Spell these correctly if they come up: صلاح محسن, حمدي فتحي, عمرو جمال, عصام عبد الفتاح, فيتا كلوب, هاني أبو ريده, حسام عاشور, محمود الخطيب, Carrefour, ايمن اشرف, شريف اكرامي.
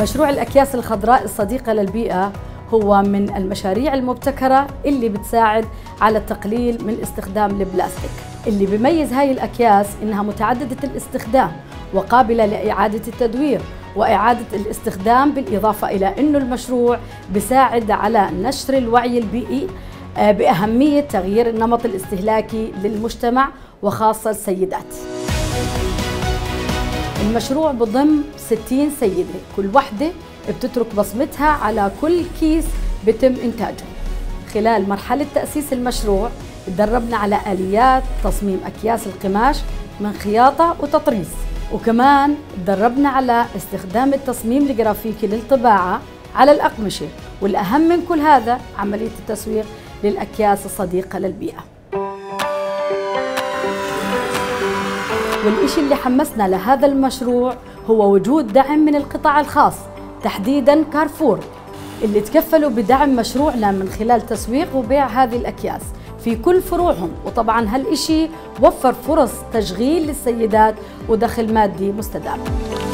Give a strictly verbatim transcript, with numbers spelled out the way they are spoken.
مشروع الأكياس الخضراء الصديقة للبيئة هو من المشاريع المبتكرة اللي بتساعد على التقليل من استخدام البلاستيك. اللي بيميز هاي الأكياس إنها متعددة الاستخدام وقابلة لإعادة التدوير وإعادة الاستخدام، بالإضافة إلى إنه المشروع بيساعد على نشر الوعي البيئي بأهمية تغيير النمط الاستهلاكي للمجتمع وخاصة السيدات. المشروع بضم ستين سيدة، كل وحدة بتترك بصمتها على كل كيس بتم إنتاجه. خلال مرحلة تأسيس المشروع تدربنا على آليات تصميم أكياس القماش من خياطة وتطريز، وكمان تدربنا على استخدام التصميم الجرافيكي للطباعة على الأقمشة، والأهم من كل هذا عملية التسويق للأكياس الصديقة للبيئة. والإشي اللي حمسنا لهذا المشروع هو وجود دعم من القطاع الخاص، تحديداً كارفور، اللي تكفلوا بدعم مشروعنا من خلال تسويق وبيع هذه الأكياس في كل فروعهم، وطبعاً هالإشي وفر فرص تشغيل للسيدات ودخل مادي مستدام.